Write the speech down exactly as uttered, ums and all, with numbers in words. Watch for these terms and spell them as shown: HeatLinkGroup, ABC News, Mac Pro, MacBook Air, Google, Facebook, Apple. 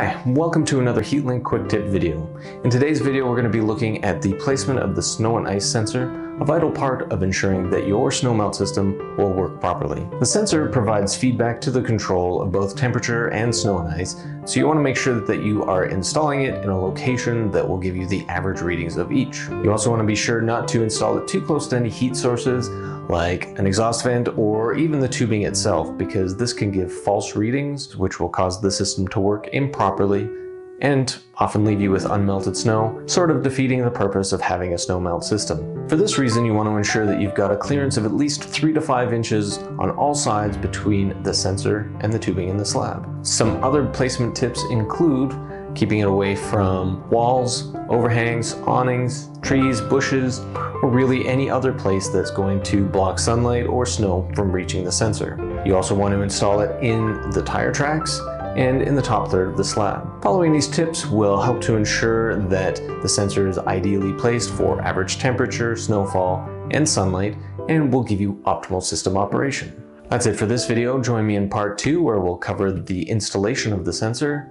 Hi, welcome to another HeatLink Quick Tip video. In today's video, we're going to be looking at the placement of the snow and ice sensor, a vital part of ensuring that your snowmelt system will work properly. The sensor provides feedback to the control of both temperature and snow and ice, so you want to make sure that you are installing it in a location that will give you the average readings of each. You also want to be sure not to install it too close to any heat sources, like an exhaust vent or even the tubing itself, because this can give false readings, which will cause the system to work improperly and often leave you with unmelted snow, sort of defeating the purpose of having a snowmelt system. For this reason, you want to ensure that you've got a clearance of at least three to five inches on all sides between the sensor and the tubing in the slab. Some other placement tips include keeping it away from walls, overhangs, awnings, trees, bushes, or really any other place that's going to block sunlight or snow from reaching the sensor. You also want to install it in the tire tracks and in the top third of the slab. Following these tips will help to ensure that the sensor is ideally placed for average temperature, snowfall, and sunlight, and will give you optimal system operation. That's it for this video. Join me in part two, where we'll cover the installation of the sensor,